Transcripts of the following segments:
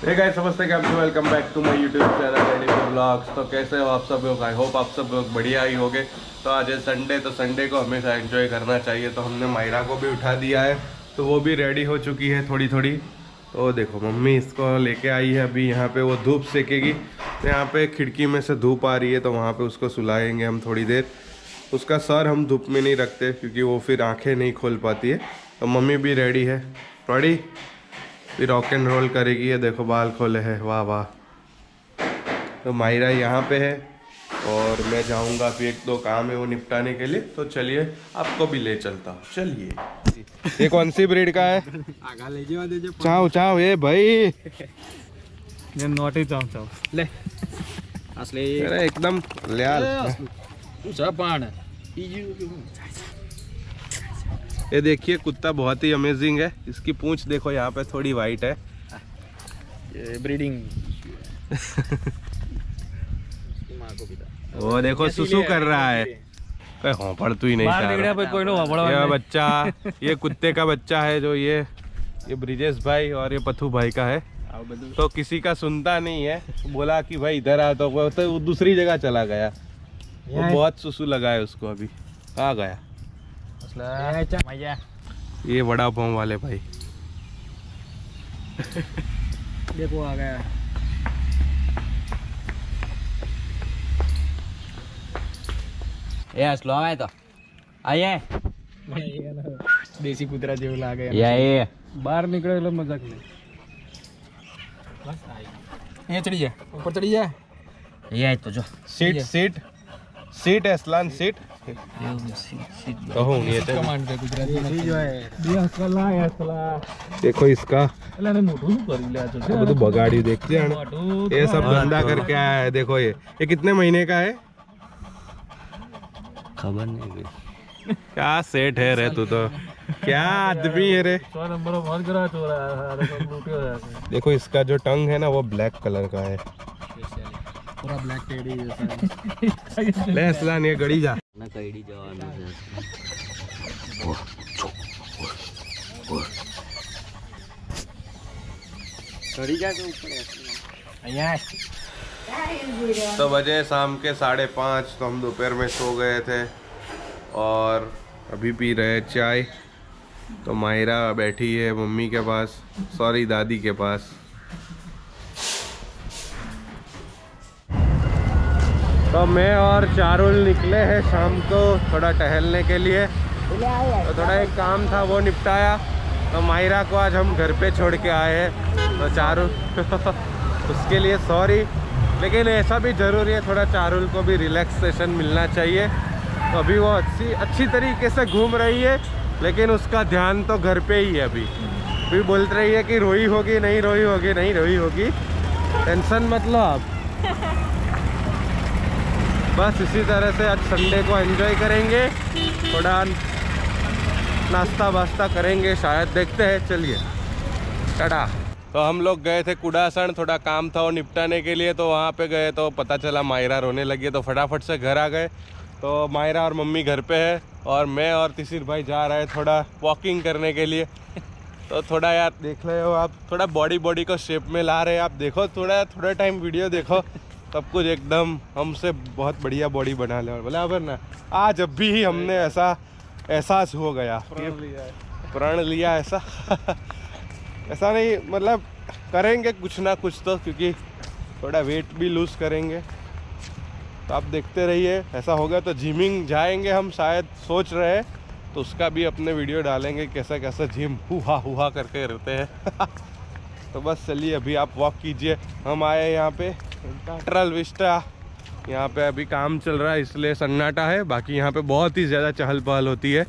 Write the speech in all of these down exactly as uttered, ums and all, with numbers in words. Hey guys नमस्ते, कैसे हो? Welcome back to my YouTube channel vlogs. तो कैसे हो आप सब लोग? आई होप आप सब लोग बढ़िया ही होंगे। तो आज है संडे, तो संडे को हमेशा एंजॉय करना चाहिए। तो हमने मायरा को भी उठा दिया है, तो वो भी रेडी हो चुकी है थोड़ी थोड़ी। तो देखो मम्मी इसको लेके आई है अभी, यहाँ पे वो धूप सेकेगी। तो यहाँ पे खिड़की में से धूप आ रही है, तो वहाँ पे उसको सुलाएंगे हम थोड़ी देर। उसका सर हम धूप में नहीं रखते क्योंकि वो फिर आँखें नहीं खोल पाती है। तो मम्मी भी रेडी है, रेडी फिर रॉक एंड रोल करेगी। ये देखो बाल खोले हैं, वाह वाह। तो मायरा यहाँ पे है और मैं जाऊँगा फिर एक दो काम है वो निपटाने के लिए। तो चलिए आपको भी ले चलता हूँ। चलिए, ये कौन सी ब्रीड का है? चाव चाव ये भाई ये नोटी चाव चाव ले असली एकदम लाल जापान। ये देखिए कुत्ता बहुत ही अमेजिंग है। इसकी पूंछ देखो, यहाँ पे थोड़ी वाइट है, ये ब्रीडिंग। वो देखो सुसु कर रहा है, कोई होपड़ तू ही नहीं रहा। ये बच्चा ये कुत्ते का बच्चा है जो ये ये ब्रिजेश भाई और ये पथू भाई का है। तो किसी का सुनता नहीं है, बोला कि भाई इधर आ, तो वो तो दूसरी जगह चला गया। वो बहुत सुसु लगा है उसको, अभी आ गया। ये वड़ा पाव वाले भाई देखो आ गया। ये स्लो है तो आइए देसी कुतरा जेवल आ गया। ये बाहर निकले लो मजाक में, बस आई। ये चढ़ी जा, ऊपर चढ़ी जा। ये तो जो सीट सीट सीट एस्लान सीट देखो इसका तो बगाड़ी देखते हैं। ये सब धंधा करके आया है। देखो ये ये कितने महीने का है खबर नहीं। क्या सेठ है रे तू, तो क्या आदमी है रे। देखो इसका जो टंग है ना वो ब्लैक कलर का है, पूरा ब्लैक टेडी है। ले असलान ये गड़ी जा ना कैडी जवान है। गड़ी जा के ऊपर है। तो बजे शाम के साढ़े पाँच, तो हम दोपहर में सो गए थे और अभी पी रहे चाय। तो मायरा बैठी है मम्मी के पास, सॉरी दादी के पास। तो मैं और चारुल निकले हैं शाम को थोड़ा टहलने के लिए। तो थोड़ा एक काम था वो निपटाया। तो मायरा को आज हम घर पे छोड़ के आए हैं। तो चारुल उसके लिए सॉरी, लेकिन ऐसा भी ज़रूरी है, थोड़ा चारुल को भी रिलैक्सेशन मिलना चाहिए। तो अभी वो अच्छी अच्छी तरीके से घूम रही है, लेकिन उसका ध्यान तो घर पे ही है। अभी भी बोल रही है कि रोई होगी नहीं, रोई होगी नहीं, रोई होगी। टेंशन मतलब बस इसी तरह से आज संडे को एंजॉय करेंगे। थोड़ा नाश्ता वास्ता करेंगे शायद, देखते हैं। चलिए टाटा। तो हम लोग गए थे कुडासन, थोड़ा काम था वो निपटाने के लिए। तो वहाँ पे गए तो पता चला मायरा रोने लगी, तो फटाफट से घर आ गए। तो मायरा और मम्मी घर पे है और मैं और तीसर भाई जा रहे हैं थोड़ा वॉकिंग करने के लिए। तो थोड़ा यार देख रहे हो आप, थोड़ा बॉडी बॉडी को शेप में ला रहे हैं आप। देखो थोड़ा थोड़ा टाइम वीडियो देखो, सब कुछ एकदम हमसे बहुत बढ़िया बॉडी बना ले। और बराबर ना, आज जब भी हमने ऐसा एहसास हो गया, प्रण लिया ऐसा ऐसा नहीं मतलब करेंगे कुछ ना कुछ, तो क्योंकि थोड़ा वेट भी लूज़ करेंगे। तो आप देखते रहिए, ऐसा होगा तो जिमिंग जाएंगे हम शायद, सोच रहे हैं। तो उसका भी अपने वीडियो डालेंगे कैसा कैसा जिम हुआ हुआ करके रहते हैं। तो बस चलिए अभी आप वॉक कीजिए। हम आए यहाँ पे ट्रेल विस्टा, यहाँ पे अभी काम चल रहा है इसलिए सन्नाटा है। बाकी यहाँ पे बहुत ही ज़्यादा चहल पहल होती है।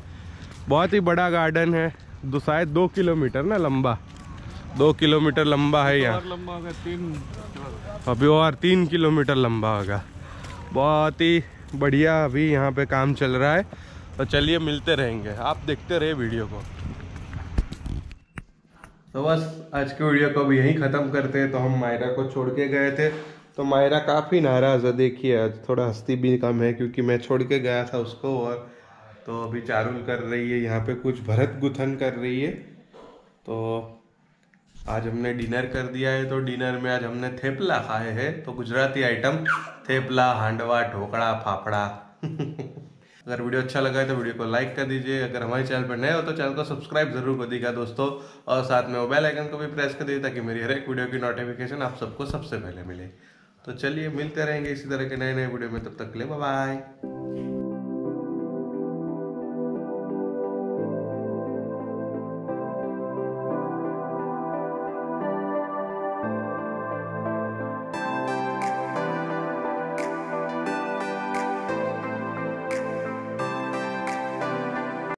बहुत ही बड़ा गार्डन है, दो शायद दो किलोमीटर ना लंबा, दो किलोमीटर लंबा है यहाँ। अभी और तीन किलोमीटर लंबा होगा। बहुत ही बढ़िया अभी यहाँ पे काम चल रहा है। तो चलिए मिलते रहेंगे, आप देखते रहे वीडियो को। तो बस आज के वीडियो को भी यहीं ख़त्म करते हैं। तो हम मायरा को छोड़ के गए थे, तो मायरा काफ़ी नाराज़ है। देखिए आज थोड़ा हंसती भी कम है क्योंकि मैं छोड़ के गया था उसको। और तो अभी चारुल कर रही है यहाँ पे कुछ भरत गुथन कर रही है। तो आज हमने डिनर कर दिया है। तो डिनर में आज हमने थेपला खाए हैं, तो गुजराती आइटम थेपला, हांडवा, ढोकड़ा, फाफड़ा। अगर वीडियो अच्छा लगा है तो वीडियो को लाइक कर दीजिए। अगर हमारे चैनल पर नए हो तो चैनल को सब्सक्राइब जरूर कर दीजिएगा दोस्तों, और साथ में वो बेल आइकन को भी प्रेस कर दीजिए ताकि मेरी हर एक वीडियो की नोटिफिकेशन आप सबको सबसे पहले मिले। तो चलिए मिलते रहेंगे इसी तरह के नए नए वीडियो में, तब तक के लिए बाय बाय।